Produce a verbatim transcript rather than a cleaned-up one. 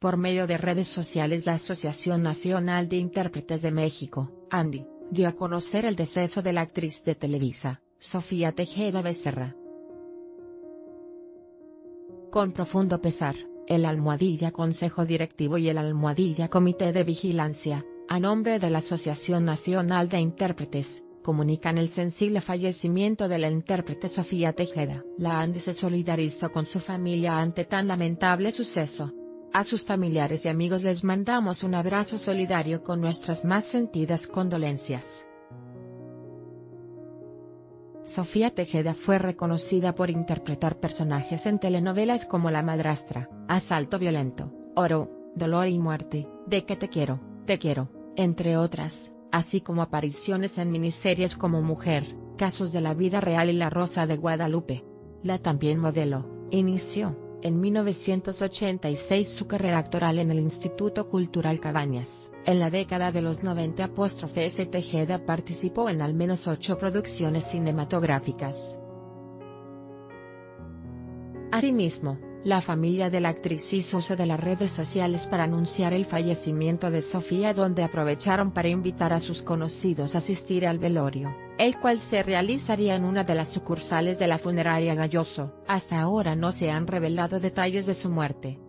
Por medio de redes sociales, la Asociación Nacional de Intérpretes de México, ANDI, dio a conocer el deceso de la actriz de Televisa, Sofía Tejeda Becerra. Con profundo pesar, el Almohadilla Consejo Directivo y el Almohadilla Comité de Vigilancia, a nombre de la Asociación Nacional de Intérpretes, comunican el sensible fallecimiento de la intérprete Sofía Tejeda. La ANDI se solidarizó con su familia ante tan lamentable suceso. A sus familiares y amigos les mandamos un abrazo solidario con nuestras más sentidas condolencias. Sofía Tejeda fue reconocida por interpretar personajes en telenovelas como La Madrastra, Asalto Violento, Oro, Dolor y Muerte, De que te quiero, te quiero, entre otras, así como apariciones en miniseries como Mujer, Casos de la Vida Real y La Rosa de Guadalupe. La también modelo inició en mil novecientos ochenta y seis su carrera actoral en el Instituto Cultural Cabañas. En la década de los noventa, Tejeda participó en al menos ocho producciones cinematográficas. Asimismo, la familia de la actriz hizo uso de las redes sociales para anunciar el fallecimiento de Sofía, donde aprovecharon para invitar a sus conocidos a asistir al velorio, el cual se realizaría en una de las sucursales de la funeraria Galloso. Hasta ahora no se han revelado detalles de su muerte.